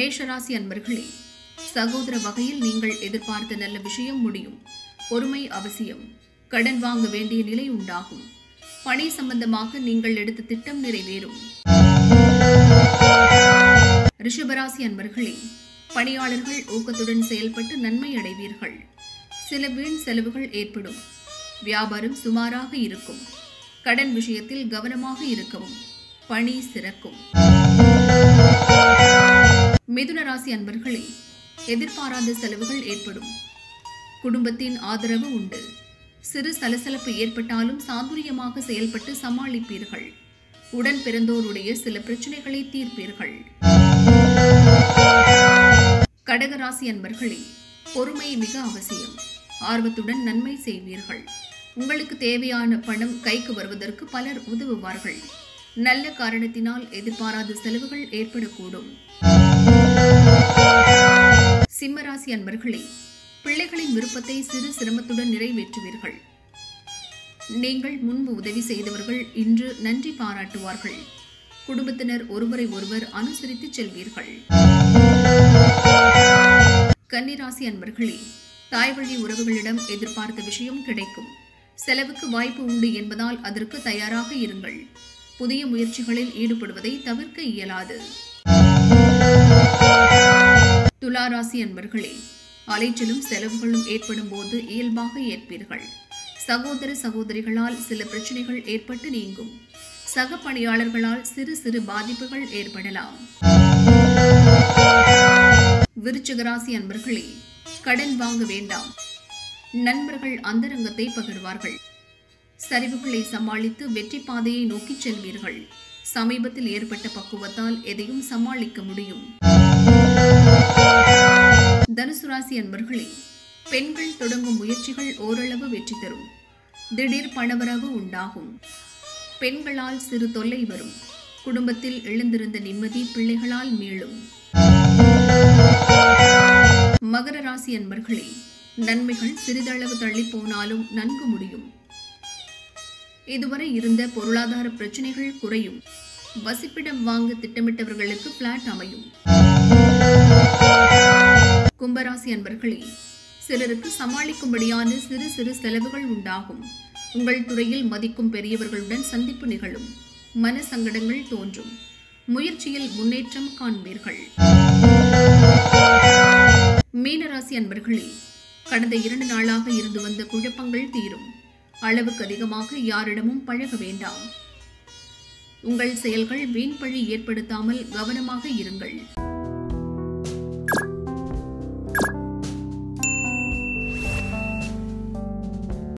மேஷராசி அன்பர்களே, சகோதர வகையில் நீங்கள் எதிர்பார்த்த நல்ல விஷயம் முடியும். பொறுமை அவசியம். கடன் வாங்க வேண்டிய நிலை உண்டாகும். பணி சம்பந்தமாக நீங்கள் எடுத்த திட்டம் நிறைவேறும். ரிஷபராசி அன்பர்களே, பணியாளர்கள் ஊக்கத்துடன் செயல்பட்டு நன்மை அடைவீர்கள். சில வீண் செலவுகள் ஏற்படும். வியாபாரம் சுமாராக இருக்கும். கடன் விஷயத்தில் கவனமாக இருக்கவும். பணி சிறக்கும். மிதுன ராசி அன்பர்களே, எதிர்பாராத செலவுகள் ஏற்படும். குடும்பத்தின் ஆதரவு உண்டு. சிறு சலசலப்பு ஏற்பட்டாலும் சாதுரியமாக செயல்பட்டு சமாளிப்பீர்கள். உடன் பிறந்தோருடைய சில பிரச்சனைகளை தீர்ப்பீர்கள். கடகராசி அன்பர்களே, பொறுமை மிக அவசியம். ஆர்வத்துடன் நன்மை செய்வீர்கள். உங்களுக்கு தேவையான பணம் கைக்கு வருவதற்கு பலர் உதவுவார்கள். நல்ல காரணத்தினால் எதிர்பாராத செலவுகள் ஏற்படக்கூடும். சிம்மராசி அன்பர்களே, பிள்ளைகளின் விருப்பத்தை சிறு சிரமத்துடன் நிறைவேற்றுவீர்கள். நீங்கள் முன்பு உதவி செய்தவர்கள் இன்று நன்றி பாராட்டுவார்கள். குடும்பத்தினர் ஒருவரை ஒருவர் அனுசரித்து செல்வீர்கள். கன்னிராசி அன்பர்களே, தாய்வழி உறவுகளிடம் எதிர்பார்த்த விஷயம் கிடைக்கும். செலவுக்கு வாய்ப்பு உண்டு என்பதால் அதற்கு தயாராக இருங்கள். புதிய முயற்சிகளில் ஈடுபடுவதை தவிர்க்க இயலாது. துளாராசி அன்பர்களே, அலைச்சலும் செலவுகளும் ஏற்படும் போது இயல்பாக ஏற்பீர்கள். சகோதர சகோதரிகளால் சில பிரச்சனைகள் ஏற்பட்டு நீங்கும். சக பணியாளர்களால் சிறு சிறு பாதிப்புகள் ஏற்படலாம். விருச்சிகராசி அன்பர்களே, கடன் வாங்க வேண்டாம். நண்பர்கள் அந்தரங்கத்தை பகிர்வார்கள். சரிவுகளை சமாளித்து வெற்றி பாதையை நோக்கி செல்வீர்கள். சமீபத்தில் ஏற்பட்ட பக்குவத்தால் எதையும் சமாளிக்க முடியும். தனுசு ராசி அன்பர்களே, பெண்கள் தொடங்கும் முயற்சிகள் ஓரளவு வெற்றி தரும். திடீர் பணவரவு உண்டாகும். பெண்களால் சிறு தொல்லை வரும். குடும்பத்தில் எழுந்திருந்த நிம்மதி பிள்ளைகளால் மீளும். மகர ராசி அன்பர்களே, நன்மைகள் சிறிதளவு தள்ளி போனாலும் நன்கு முடியும். இதுவரை இருந்த பொருளாதார பிரச்சனைகள் குறையும். வசிப்பிடம் வாங்க திட்டமிட்டவர்களுக்கு பிளாட் அமையும். கும்பராசி அன்பர்களே, சிலருக்கு சமாளிக்கும்படியான சிறு சிறு செலவுகள் உண்டாகும். உங்கள் துறையில் மதிக்கும் பெரியவர்களுடன் சந்திப்பு நிகழும். மன சங்கடங்கள் தோன்றும். முயற்சியில் முன்னேற்றம் காண்பீர்கள். மீனராசி அன்பர்களே, கடந்த 2 நாளாக இருந்து வந்த குழப்பங்கள் தீரும். அளவுக்கு அதிகமாக யாரிடமும் பழக வேண்டாம். உங்கள் செயல்கள் வீண்பழி ஏற்படுத்தாமல் கவனமாக இருங்கள்.